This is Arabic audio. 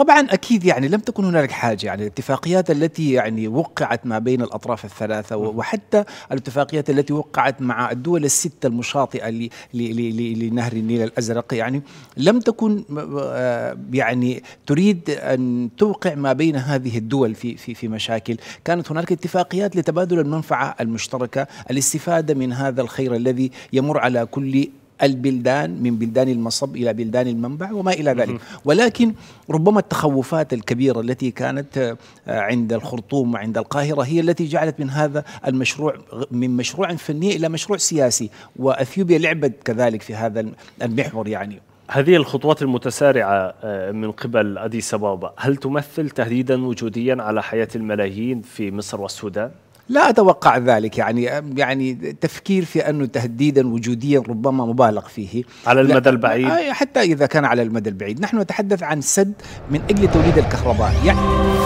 طبعا اكيد يعني لم تكن هنالك حاجه، يعني الاتفاقيات التي يعني وقعت ما بين الاطراف الثلاثه وحتى الاتفاقيات التي وقعت مع الدول السته المشاطئه لنهر النيل الازرق يعني لم تكن يعني تريد ان توقع ما بين هذه الدول في مشاكل، كانت هنالك اتفاقيات لتبادل المنفعه المشتركه، الاستفاده من هذا الخير الذي يمر على كل البلدان من بلدان المصب إلى بلدان المنبع وما إلى ذلك. ولكن ربما التخوفات الكبيرة التي كانت عند الخرطوم وعند القاهرة هي التي جعلت من هذا المشروع من مشروع فني إلى مشروع سياسي، وأثيوبيا لعبت كذلك في هذا المحور. يعني هذه الخطوات المتسارعة من قبل أديس أبابا هل تمثل تهديدا وجوديا على حياة الملايين في مصر والسودان؟ لا أتوقع ذلك، يعني تفكير في أنه تهديدا وجوديا ربما مبالغ فيه على المدى البعيد، حتى إذا كان على المدى البعيد نحن نتحدث عن سد من أجل توليد الكهرباء يعني